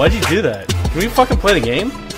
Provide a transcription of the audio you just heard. Why'd you do that? Can we fucking play the game?